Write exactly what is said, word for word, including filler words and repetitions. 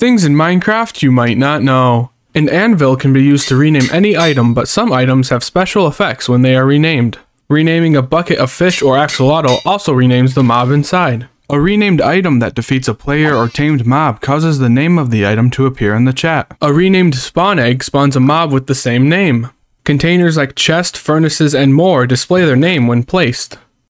Things in Minecraft you might not know. An anvil can be used to rename any item, but some items have special effects when they are renamed. Renaming a bucket of fish or axolotl also renames the mob inside. A renamed item that defeats a player or tamed mob causes the name of the item to appear in the chat. A renamed spawn egg spawns a mob with the same name. Containers like chest, furnaces, and more display their name when placed.